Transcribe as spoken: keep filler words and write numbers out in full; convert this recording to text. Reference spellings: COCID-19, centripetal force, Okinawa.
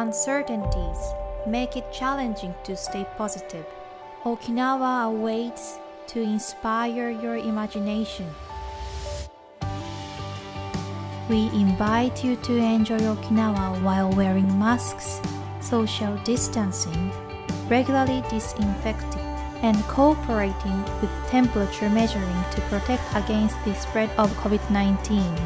Uncertainties make it challenging to stay positive. Okinawa awaits to inspire your imagination. We invite you to enjoy Okinawa while wearing masks, social distancing, regularly disinfecting, and cooperating with temperature measuring to protect against the spread of COVID nineteen.